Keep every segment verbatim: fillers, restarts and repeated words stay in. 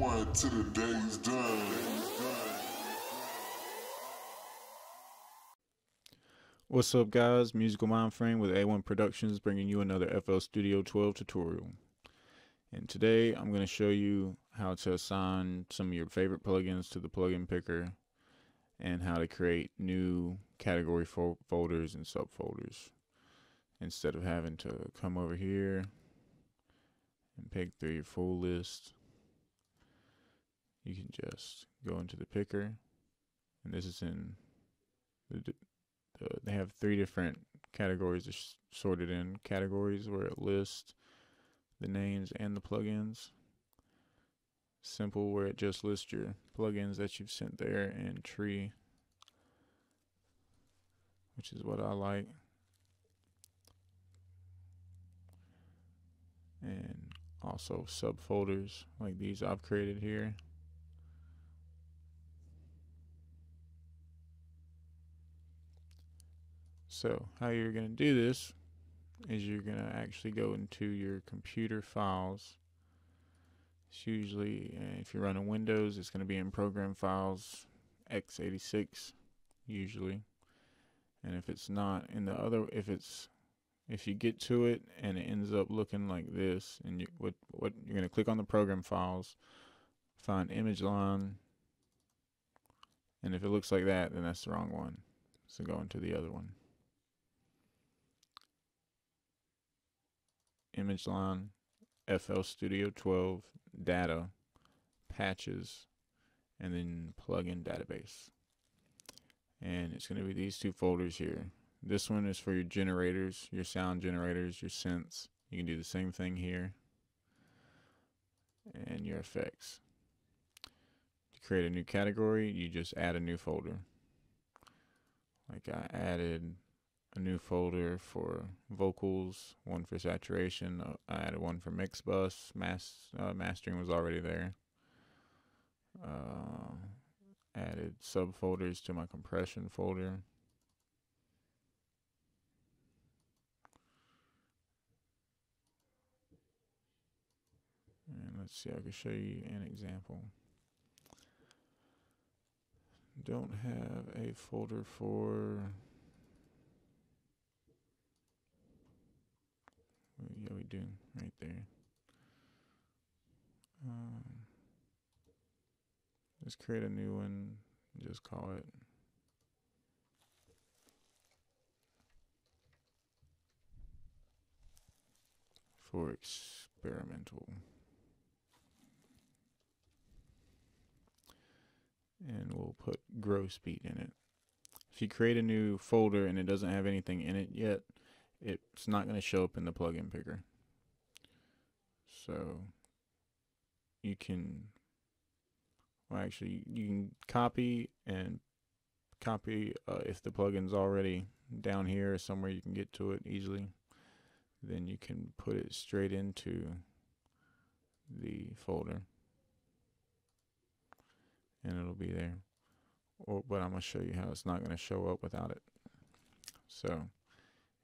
rewind to the day's done. What's up, guys? Musical Mindframe with A one Productions, bringing you another F L Studio twelve tutorial. And today I'm going to show you how to assign some of your favorite plugins to the plugin picker and how to create new category fo folders and subfolders instead of having to come over here and pick through your full list. You can just go into the picker, and this is in the, the, they have three different categories. They're sorted in categories where it lists the names and the plugins. Simple, where it just lists your plugins that you've sent there, and tree, which is what I like, and also subfolders like these I've created here. So how you're going to do this is you're going to actually go into your computer files. It's usually, if you're running Windows, it's going to be in program files, x eighty-six usually. And if it's not in the other, if it's, if you get to it and it ends up looking like this, and you, what, what you're going to click on the program files, find Image-Line, and if it looks like that, then that's the wrong one. So go into the other one. Image-Line, F L Studio twelve, data, patches, and then plugin database. And it's going to be these two folders here. This one is for your generators, your sound generators, your synths. You can do the same thing here, and your effects. To create a new category, you just add a new folder. Like I added a new folder for vocals, one for saturation, uh, I added one for mix bus, mas uh, mastering was already there. Uh, added subfolders to my compression folder. And let's see, I can show you an example. Don't have a folder for... Yeah, we do right there. Um, let's create a new one. Just call it for experimental. And we'll put Gross Beat in it. If you create a new folder and it doesn't have anything in it yet, it's not going to show up in the plugin picker. So you can, well, actually you can copy and copy uh, if the plugin's already down here or somewhere you can get to it easily, then you can put it straight into the folder and it'll be there. Or, but I'm going to show you how it's not going to show up without it. So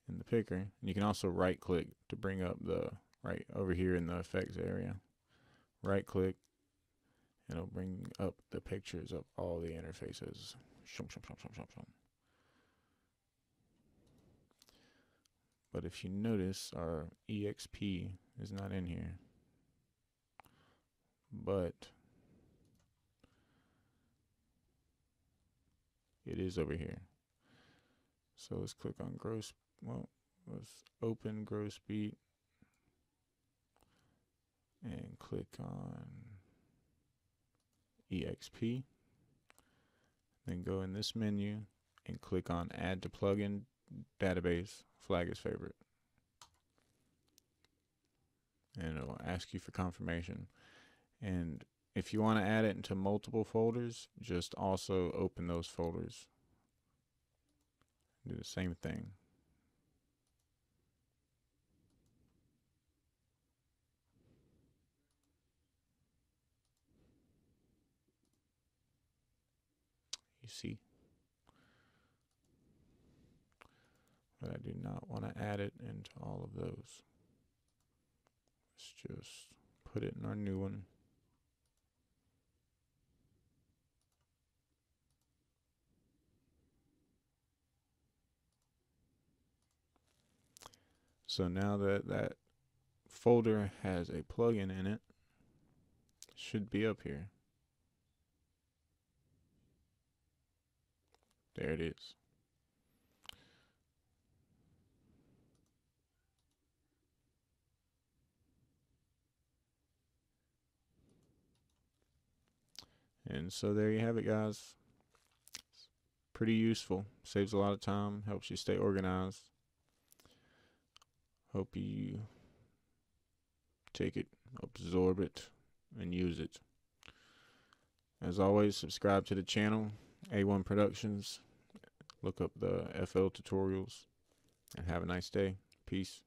in the picker, and you can also right click to bring up the right over here in the effects area. Right click, and it'll bring up the pictures of all the interfaces. But if you notice, our E X P is not in here, but it is over here. So let's click on Gross. Well, let's open Gross Beat and click on E X P. Then go in this menu and click on Add to Plugin Database, flag as favorite. And it'll ask you for confirmation. And if you want to add it into multiple folders, just also open those folders. Do the same thing. You see, but I do not want to add it into all of those. Let's just put it in our new one. So now that that folder has a plugin in it, should be up here. There it is. And so there you have it, guys. It's pretty useful. Saves a lot of time, helps you stay organized. Hope you take it, absorb it, and use it. As always, subscribe to the channel, A one Productions. Look up the F L tutorials, and have a nice day. Peace.